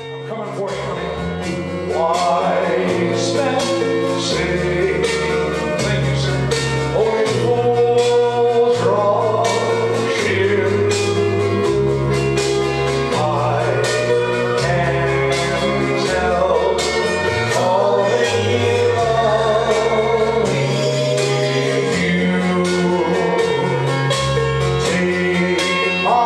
I'm coming for you. Wise men say, thank you, sir. Only fools rush in. I can tell all they believe you. Take my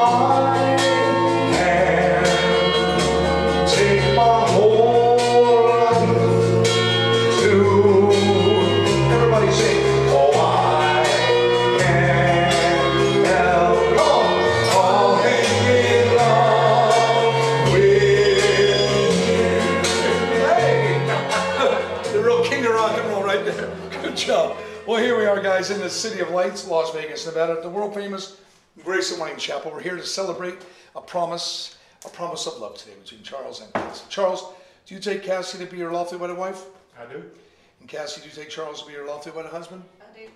job. Well, here we are, guys, in the City of Lights, Las Vegas, Nevada, the world-famous Graceland Wedding Chapel. We're here to celebrate a promise of love today between Charles and Cassy. Charles, do you take Cassy to be your lawfully wedded wife? I do. And Cassy, do you take Charles to be your lawfully wedded husband? I do.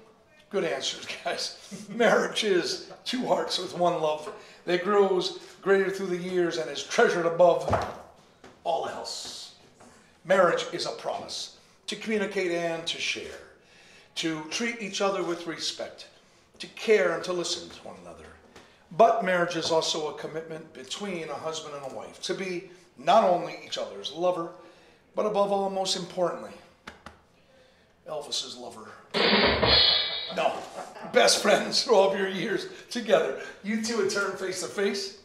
Good answers, guys. Marriage is two hearts with one love that grows greater through the years and is treasured above all else. Marriage is a promise to communicate and to share, to treat each other with respect, to care and to listen to one another. But marriage is also a commitment between a husband and a wife to be not only each other's lover, but above all, most importantly, Elvis's lover. No, best friends for all of your years together. You two would turn face to face.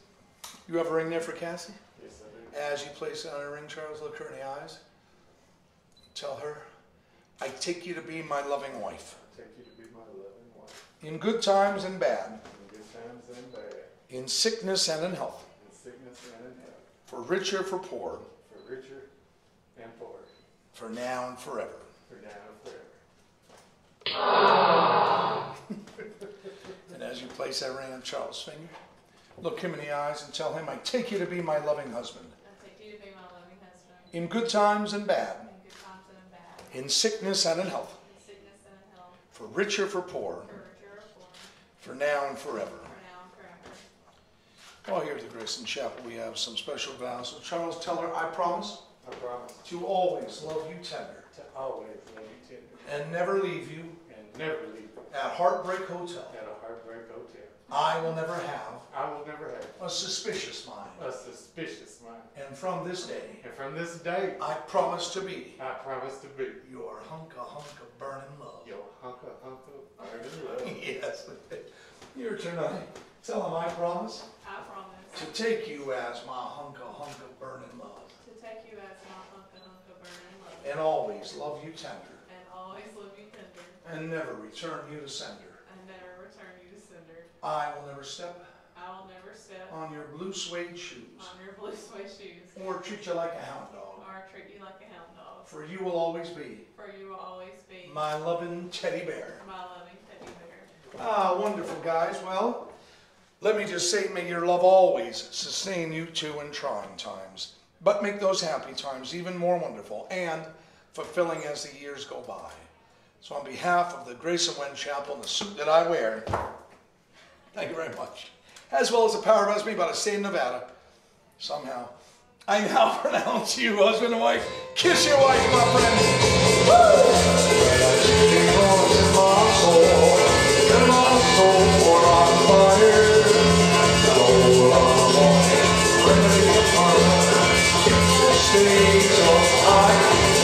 You have a ring there for Cassy? Yes, I do. As you place it on her ring, Charles, look her in the eyes. Tell her, I take you to be my loving wife. I take you to be my loving wife. In good times and bad. In good times and bad. In sickness and in health. In sickness and in health. For richer, for poor. For richer and poor. For now and forever. For now and forever. Ah. And as you place that ring on Charles' finger, look him in the eyes and tell him, I take you to be my loving husband. I take you to be my loving husband. In good times and bad. In sickness and in health. In sickness and in health. For richer, for poor. For richer or poor. For now and forever. For now and forever. Well, here at the Graceland Chapel, we have some special vows. So Charles, tell her, I promise. I promise. To always love you tender. To always love you tender. And never leave you. And never leave you. At Heartbreak Hotel. At a Heartbreak Hotel. I will never have. I will never have. A suspicious mind. A suspicious mind. And from this day. And from this day. I promise to be. I promise to be. Your hunk-a-hunk-a burning love. Your hunk-a-hunk-a burning love. Yes. Your turn on. Tell him I promise. I promise. To take you as my hunk-a-hunk-a burning love. To take you as my hunk-a-hunk-a burning love. And always love you tender. And always love you tender. And never return you to sender. I will never step. I will never step on your blue suede shoes. On your blue suede shoes. Or treat you like a hound dog. Or treat you like a hound dog. For you will always be. For you will always be. My loving teddy bear. My loving teddy bear. Ah, wonderful, guys. Well, let me just say, may your love always sustain you too in trying times, but make those happy times even more wonderful and fulfilling as the years go by. So, on behalf of the Graceland Wedding Chapel and the suit that I wear. Thank you very much. As well as the power of me by the state of Nevada. Somehow, I now pronounce you husband and wife. Kiss your wife, my friend. Woo! And my soul for on fire. And all I wanted, ready to fire. Kiss the stage of life.